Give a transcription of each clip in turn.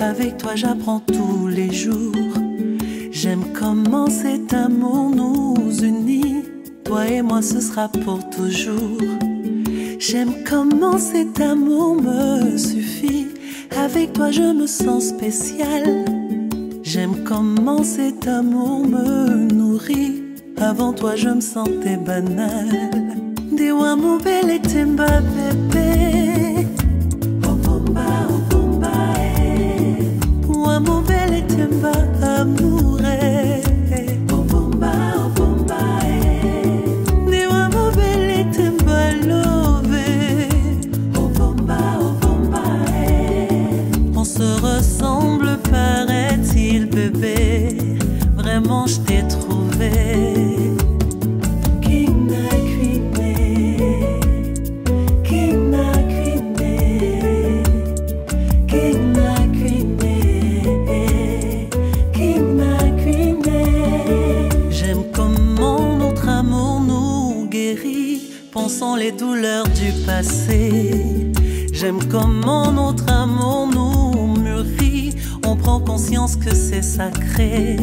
Avec toi j'apprends tous les jours. J'aime comment cet amour nous unit. Toi et moi ce sera pour toujours. J'aime comment cet amour me suffit. Avec toi je me sens spécial. J'aime comment cet amour me nourrit. Avant toi je me sentais banal. Dis-moi mon bel et t'emba bébé. Mon bel et t'emba amoureux. Oh bomba, oh bomba, eh. Dis-moi mon bel et t'emba lové. Oh bomba, eh. On se ressemble, paraît-il, bébé. Vraiment, je t'ai trouvé. Pensons les douleurs du passé. J'aime comment notre amour nous mûrit. On prend conscience que c'est sacré.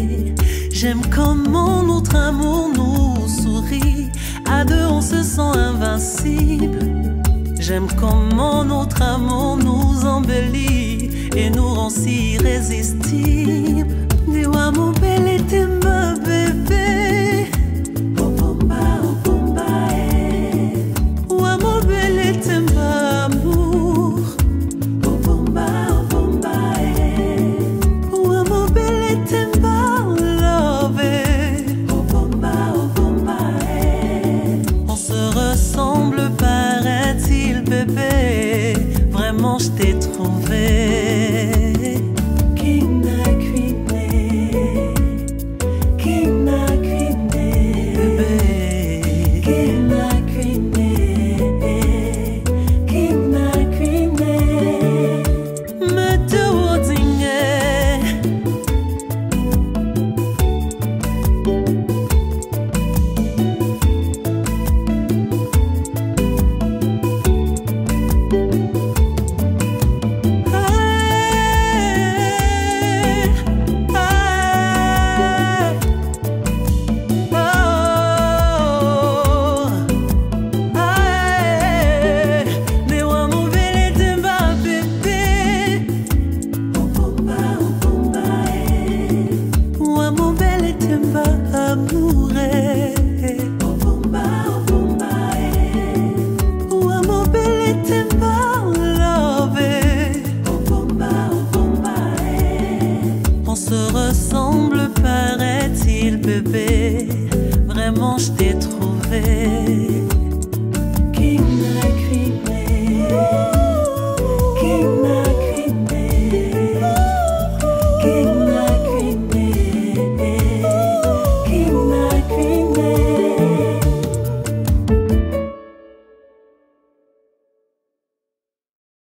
J'aime comment notre amour nous sourit. À deux on se sent invincible. J'aime comment notre amour nous embellit et nous rend si irrésistibles. Dis-moi mon bel et t'emba bébé. Je t'ai trouvé. Kina Kine, Kina Kine, bébé. Kina Kine, Kina Kine. Me te wodinge. Paraît-il, bébé, vraiment je t'ai trouvé.